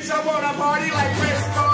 Dance, I wanna party like Chris.